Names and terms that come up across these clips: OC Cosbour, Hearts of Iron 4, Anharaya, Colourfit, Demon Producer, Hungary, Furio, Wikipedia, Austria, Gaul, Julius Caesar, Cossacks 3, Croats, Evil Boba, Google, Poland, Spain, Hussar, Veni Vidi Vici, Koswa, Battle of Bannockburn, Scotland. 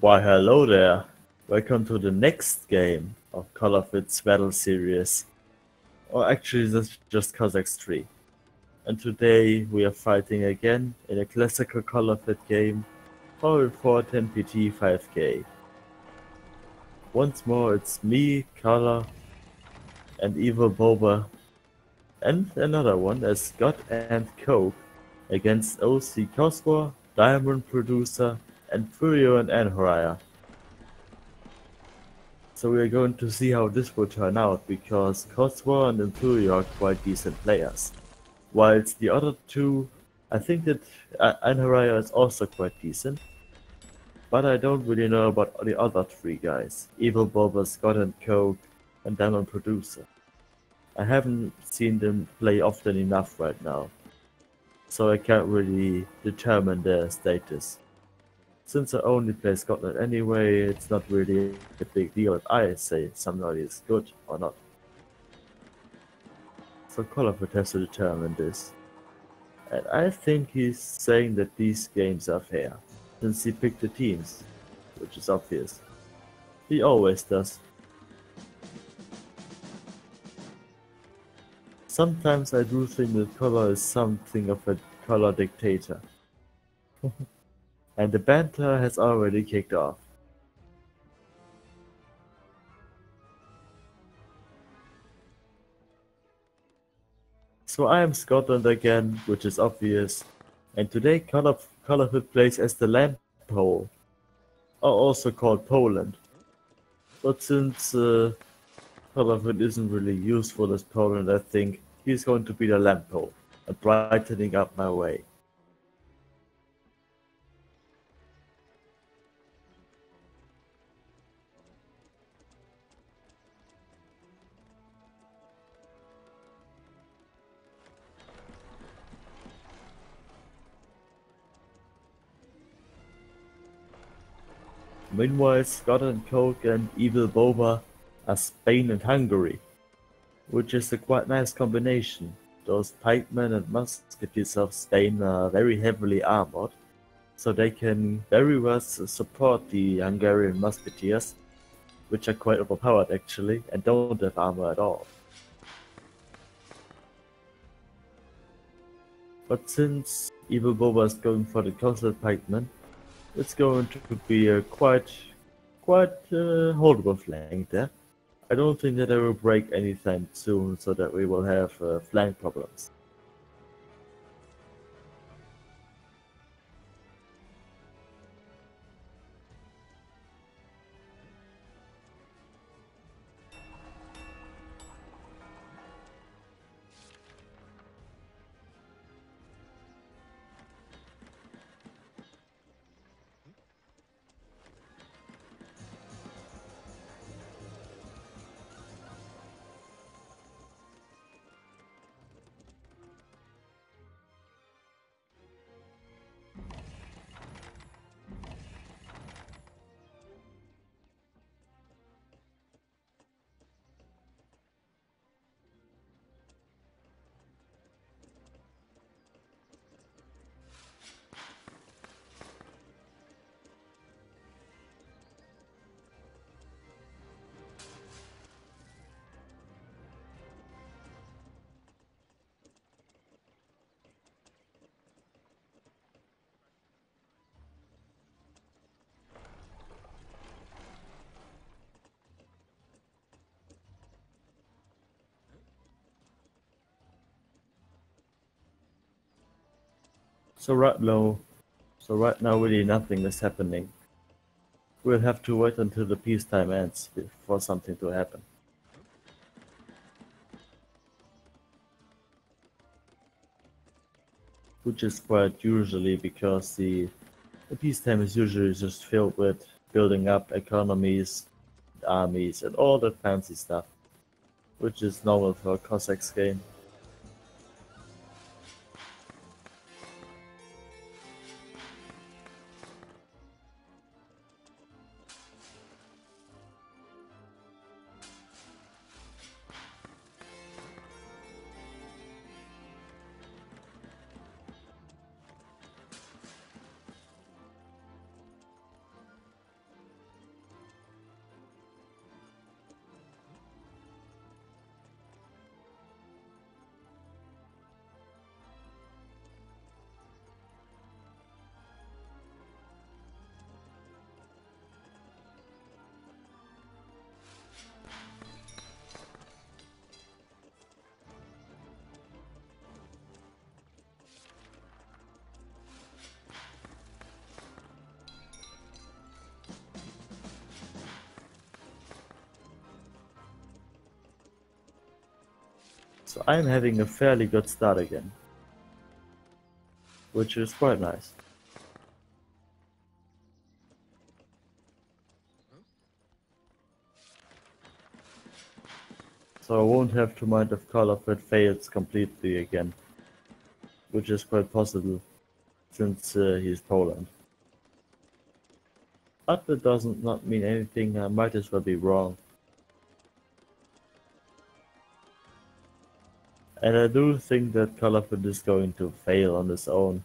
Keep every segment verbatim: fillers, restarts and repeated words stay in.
Why hello there, welcome to the next game of Colourfit's battle series, or actually that's just Cossacks three. And today we are fighting again in a classical Colourfit game, Horror four ten P T five K. Once more it's me, Color, and Evil Boba, and another one as Scott and Coke against O C Cosbour, Demon Producer, and Furio and Anharaya. So we are going to see how this will turn out, because Koswa and Furio are quite decent players, whilst the other two, I think that Anharaya is also quite decent, but I don't really know about the other three guys, Evil Boba, Scott and Coke, and Demon Producer. I haven't seen them play often enough right now, so I can't really determine their status. Since I only play Scotland anyway, it's not really a big deal if I say somebody is good or not. So Colourfit has to determine this. And I think he's saying that these games are fair, since he picked the teams, which is obvious. He always does. Sometimes I do think that Colour is something of a Colour dictator. And the banter has already kicked off. So I am Scotland again, which is obvious, and today Colourfit plays as the Land Pole, or also called Poland. But since uh, Colourfit isn't really useful as Poland, I think he's going to be the Land Pole, and brightening up my way. Meanwhile, Scott and Coke and Evil Boba are Spain and Hungary, which is a quite nice combination. Those pikemen and musketeers of Spain are very heavily armored, so they can very well support the Hungarian musketeers, which are quite overpowered actually and don't have armor at all. But since Evil Boba is going for the Cossack pikemen, it's going to be a quite, quite uh, holdable flank there. I don't think that I will break anytime soon, so that we will have uh, flank problems. So right now, so right now really nothing is happening. We'll have to wait until the peacetime ends for something to happen. Which is quite usually, because the, the peacetime is usually just filled with building up economies, armies, and all that fancy stuff, which is normal for a Cossacks game. So I'm having a fairly good start again, which is quite nice. So I won't have to mind if Colourfit fails completely again, which is quite possible since uh, he's Poland. But it doesn't not mean anything, I might as well be wrong. And I do think that Colourfit is going to fail on his own,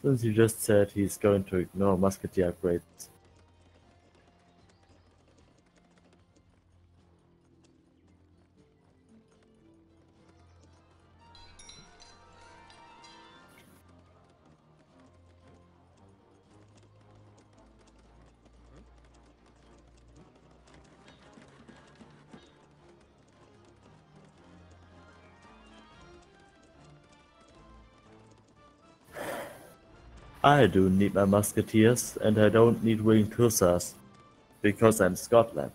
since you just said he's going to ignore musketry upgrades. I do need my musketeers, and I don't need winged hussars, because I'm Scotland.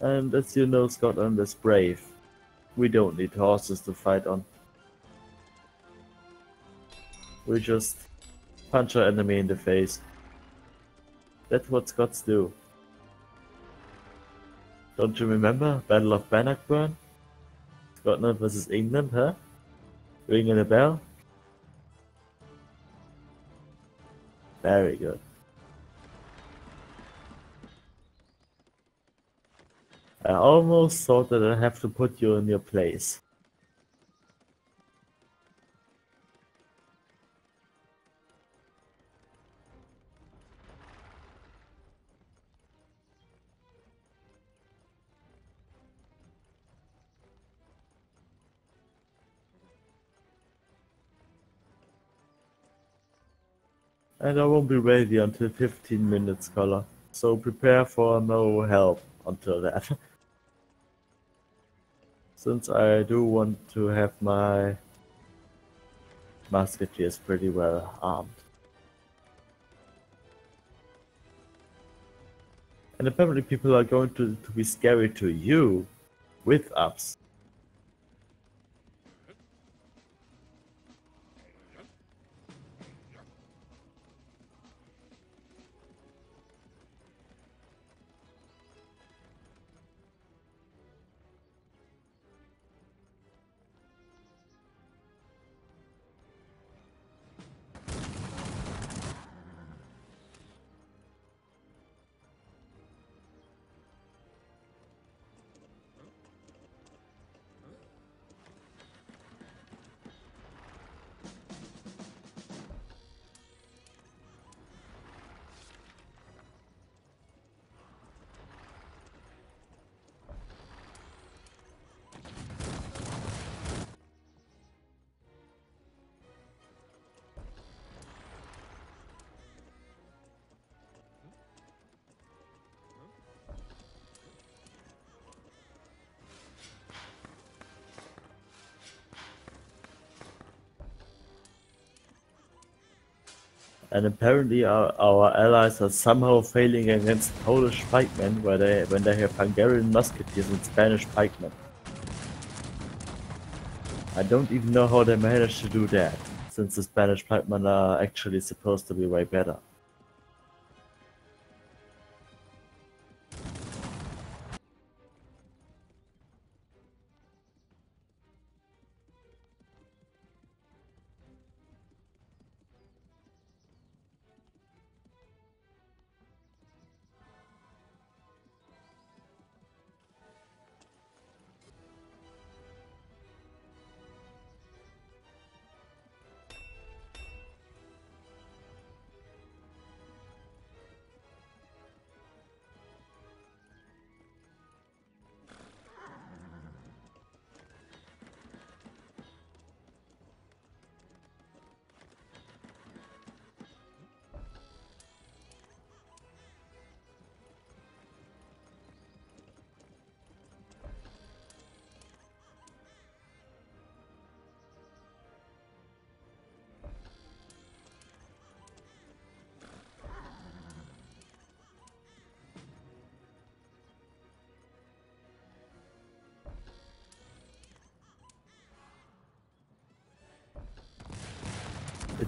And as you know, Scotland is brave. We don't need horses to fight on. We just punch our enemy in the face. That's what Scots do. Don't you remember Battle of Bannockburn? Scotland versus England, huh? Ringing a bell? Very good. I almost thought that I'd have to put you in your place. And I won't be ready until fifteen minutes, Colour. So prepare for no help until that. Since I do want to have my musketeers pretty well armed. And apparently people are going to, to be scary to you with ups. And apparently our, our allies are somehow failing against Polish pikemen where they, when they have Hungarian musketeers and Spanish pikemen. I don't even know how they managed to do that, since the Spanish pikemen are actually supposed to be way better.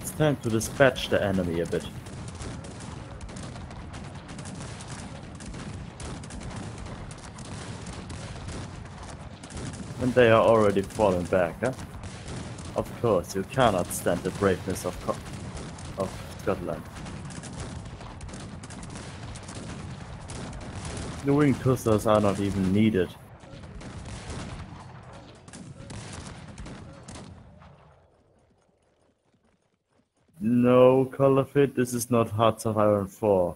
It's time to dispatch the enemy a bit. And they are already falling back, huh? Of course, you cannot stand the braveness of, Co of Scotland. The winged hussars are not even needed. No, Colourfit, this is not Hearts of Iron four.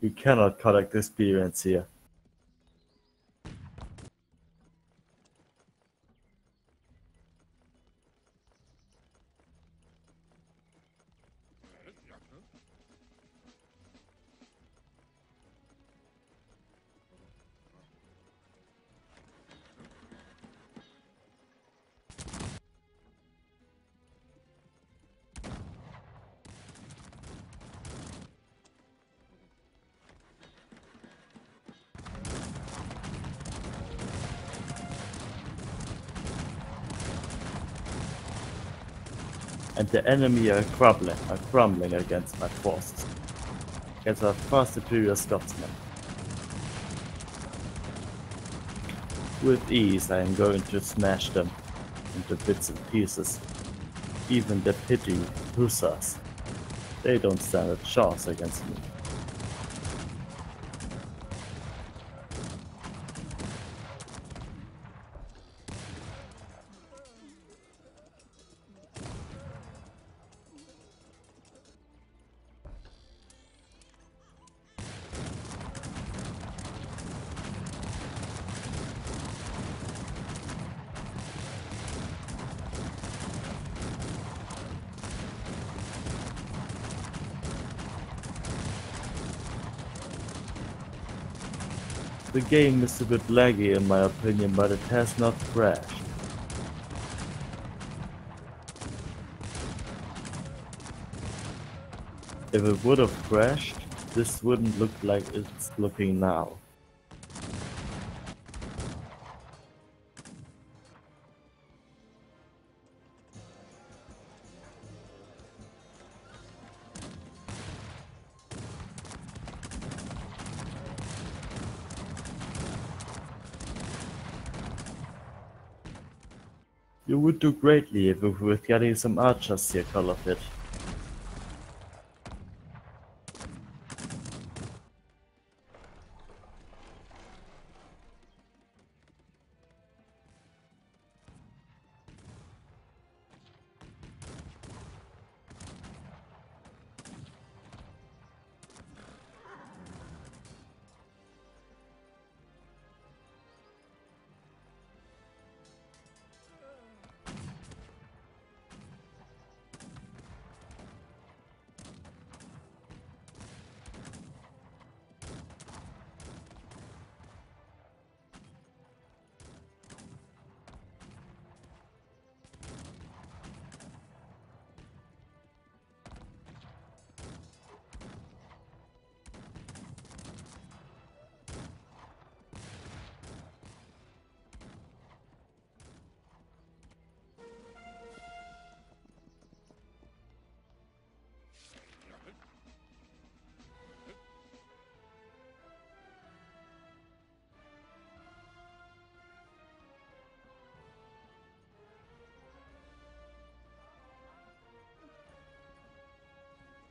You cannot collect experience here. And the enemy are crumbling, are crumbling against my forces. Against our far superior Scotsmen. With ease I am going to smash them into bits and pieces. Even the petty hussars. They don't stand a chance against me. The game is a bit laggy in my opinion, but it has not crashed. If it would have crashed, this wouldn't look like it's looking now. You would do greatly if we were getting some archers here, Colourfit.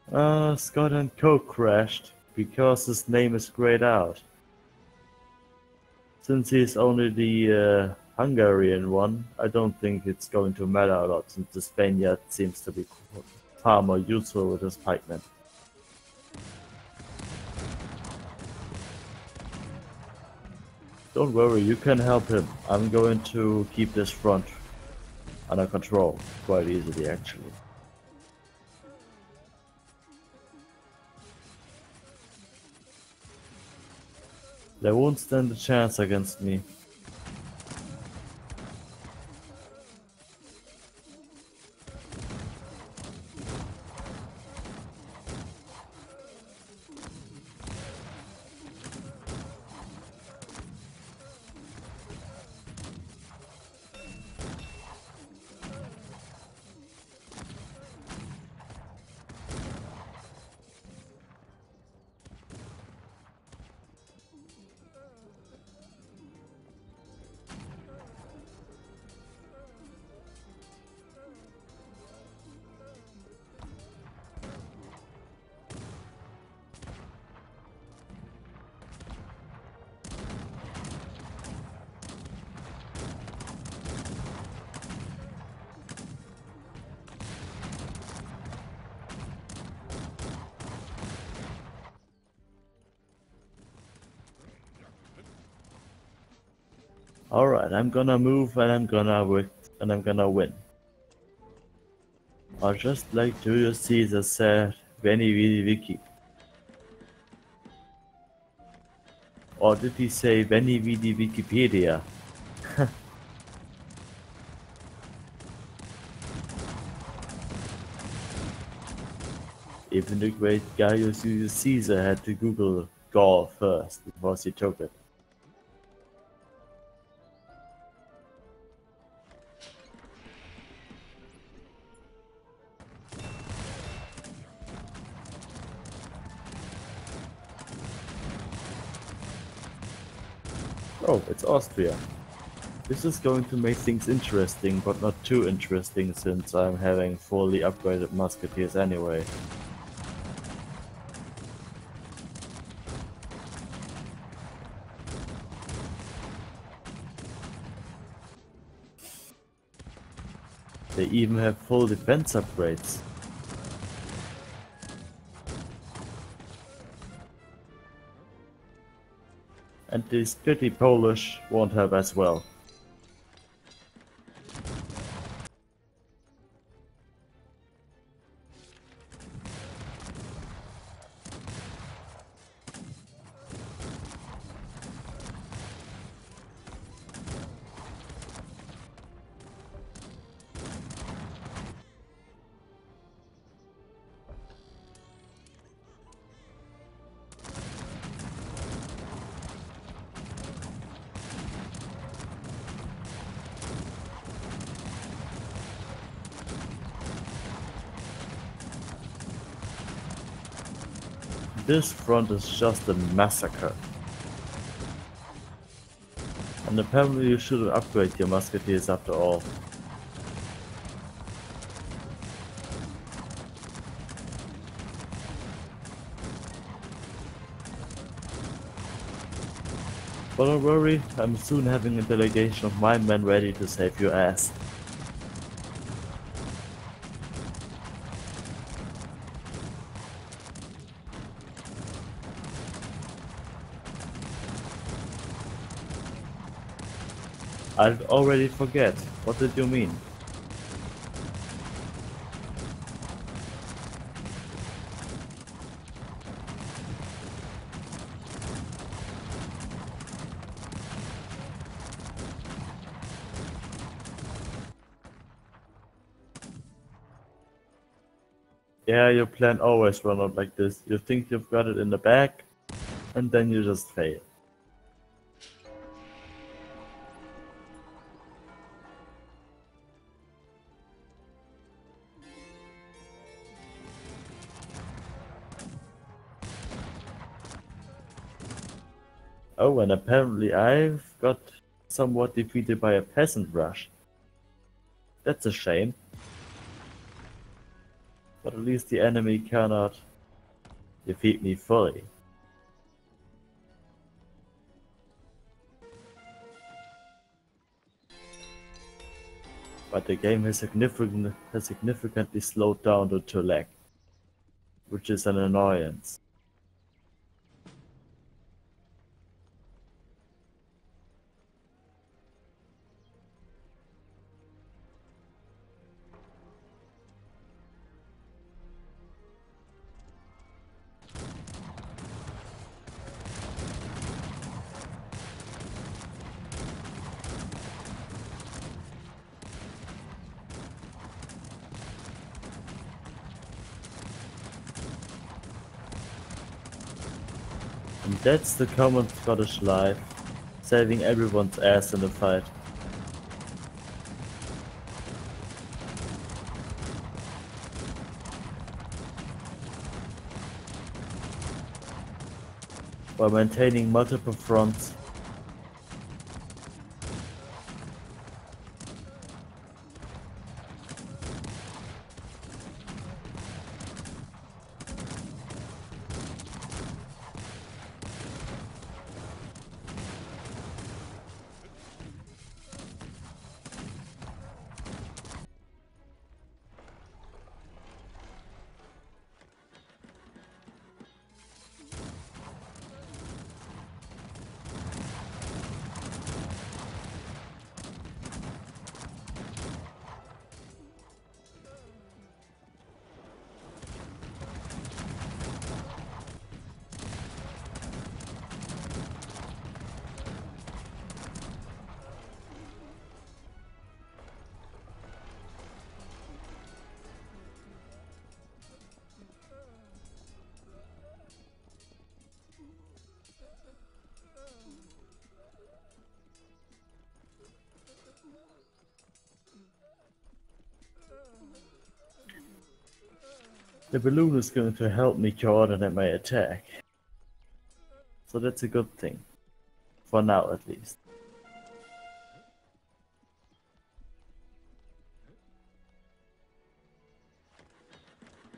Uh, Scotland co-crashed because his name is grayed out. Since he's only the uh, Hungarian one, I don't think it's going to matter a lot since the Spaniard seems to be far more useful with his pikemen. Don't worry, you can help him. I'm going to keep this front under control quite easily actually. They won't stand a chance against me. All right, I'm gonna move and I'm gonna work and I'm gonna win. Or just like Julius Caesar said, Veni Vidi Vici. Or did he say Veni Vidi Wikipedia? Even the great Gaius Julius Caesar had to Google Gaul first before he took it. Oh, it's Austria. This is going to make things interesting, but not too interesting since I'm having fully upgraded musketeers anyway. They even have full defense upgrades. And this pretty Polish won't help as well. This front is just a massacre. And apparently you shouldn't upgrade your musketeers after all. But don't worry, I'm soon having a delegation of my men ready to save your ass. I already forget. What did you mean? Yeah, your plan always runs out like this. You think you've got it in the bag, and then you just fail. Oh, and apparently I've got somewhat defeated by a peasant rush. That's a shame. But at least the enemy cannot defeat me fully. But the game has, significant, has significantly slowed down due to lag, which is an annoyance. That's the common Scottish life, saving everyone's ass in a fight. While maintaining multiple fronts. The balloon is going to help me coordinate my attack. So that's a good thing. For now, at least.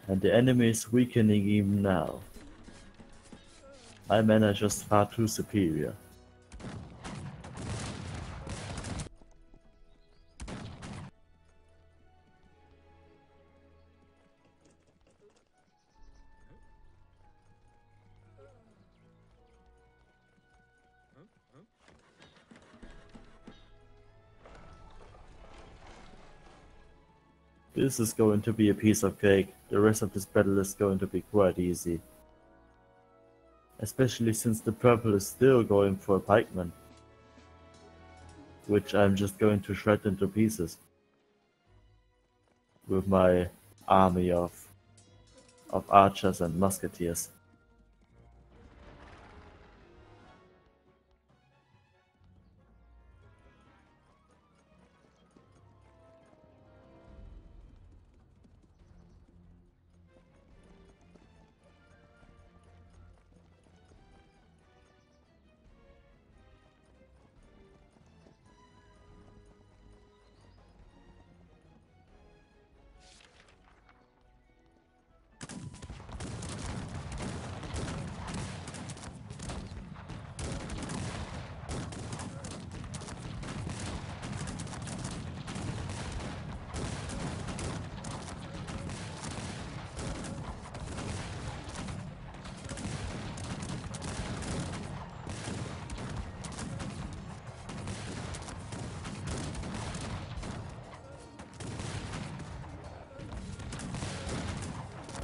And the enemy is weakening even now. My men are just far too superior. This is going to be a piece of cake. The rest of this battle is going to be quite easy. Especially since the purple is still going for a pikeman, which I'm just going to shred into pieces with my army of, of archers and musketeers.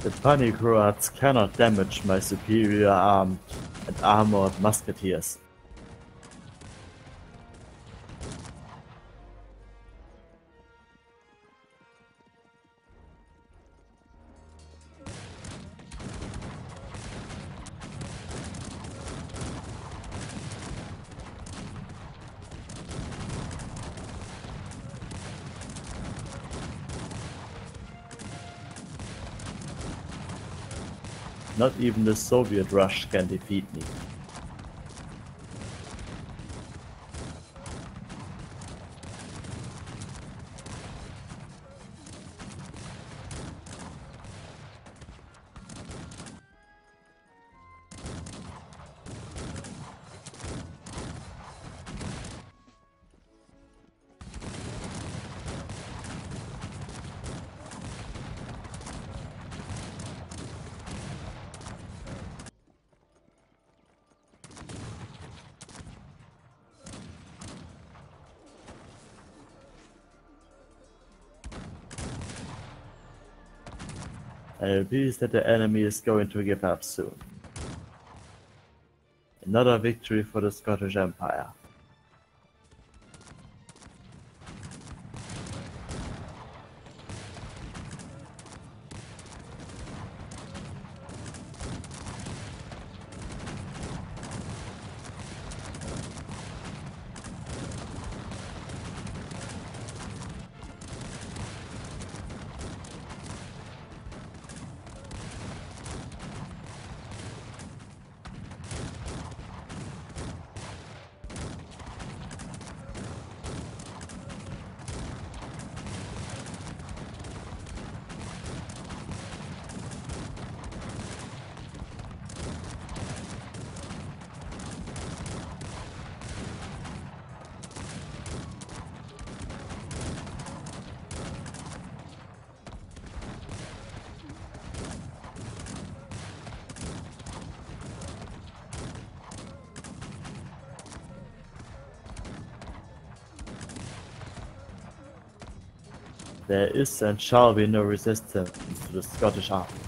The funny Croats cannot damage my superior armed and armored musketeers. Not even the Soviet rush can defeat me. I'm pleased that the enemy is going to give up soon. Another victory for the Scottish Empire. There is and shall be no resistance to the Scottish army.